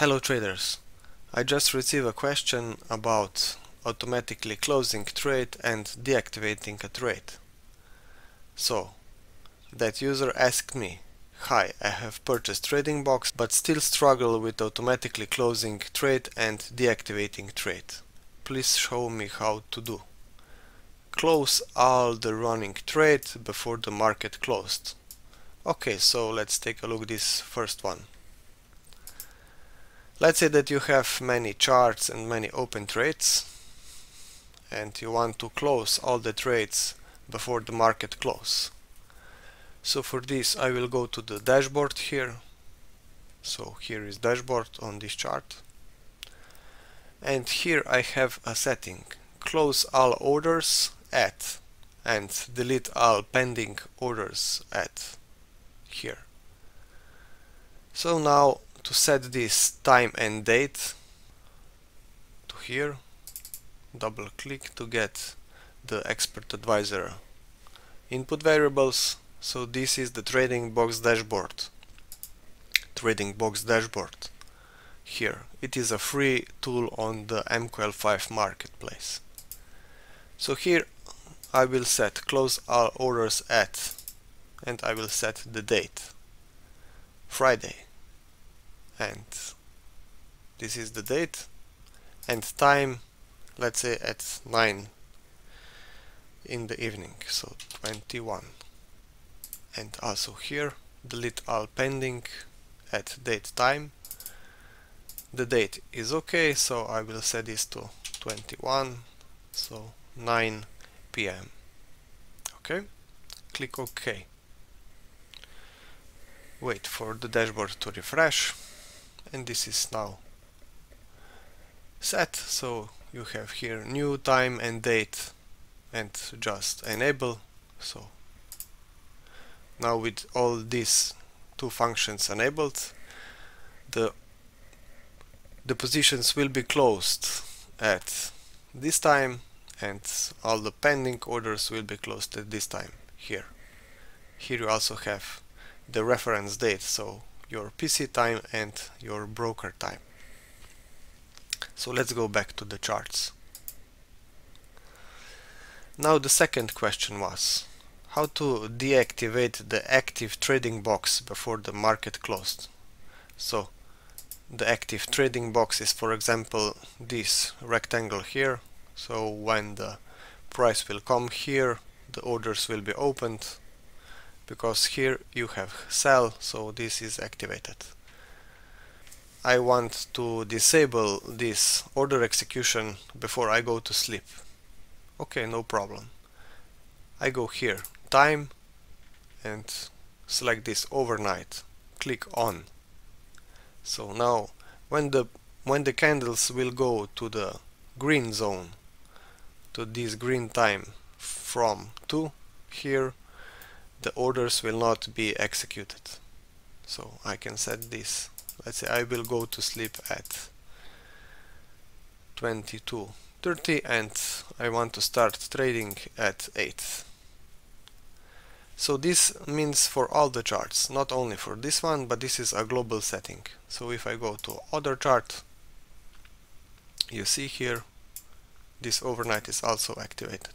Hello traders, I just received a question about automatically closing trade and deactivating a trade. So that user asked me, hi, I have purchased Trading Box but still struggle with automatically closing trade and deactivating trade. Please show me how to do. Close all the running trade before the market closed. Okay, so let's take a look at this first one. Let's say that you have many charts and many open trades and you want to close all the trades before the market close. So for this I will go to the dashboard here. So here is dashboard on this chart. And here I have a setting. Close all orders at, and delete all pending orders at here. So now to set this time and date to here, double click to get the expert advisor input variables. So this is the Trading Box dashboard. Trading Box dashboard here. It is a free tool on the MQL5 marketplace. So here I will set close all orders at, and I will set the date Friday. And this is the date and time, let's say at 9 in the evening, so 21. And also here delete all pending at date time. The date is okay, so I will set this to 21, so 9 p.m. okay, click OK, wait for the dashboard to refresh. And this is now set, so you have here new time and date and just enable. So now with all these two functions enabled, the positions will be closed at this time and all the pending orders will be closed at this time here. Here you also have the reference date, so your PC time and your broker time. So let's go back to the charts. Now the second question was how to deactivate the active Trading Box before the market closed. So the active Trading Box is, for example, this rectangle here. So when the price will come here, the orders will be opened, because here you have sell, so this is activated. I want to disable this order execution before I go to sleep. Okay, no problem. I go here, time, and select this overnight. Click on. So now when the candles will go to the green zone, to this green time from 2 here, the orders will not be executed. So I can set this. Let's say I will go to sleep at 22:30 and I want to start trading at 8. So this means for all the charts, not only for this one, but this is a global setting. So if I go to other chart, you see here this overnight is also activated.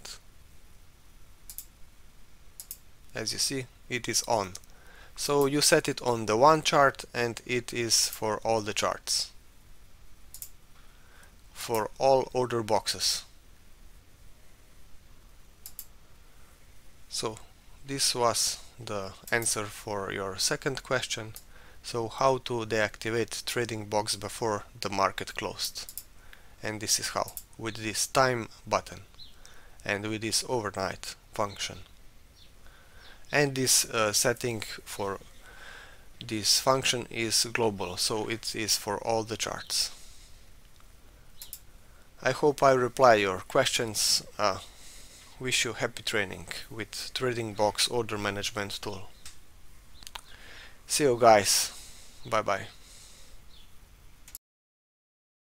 As you see, it is on. So you set it on the one chart and it is for all the charts, for all order boxes. So this was the answer for your second question. So how to deactivate Trading Box before the market closed. And this is how, with this time button and with this overnight function. And this setting for this function is global, so it is for all the charts. I hope I reply your questions. Wish you happy training with Trading Box order management tool. See you guys. Bye bye.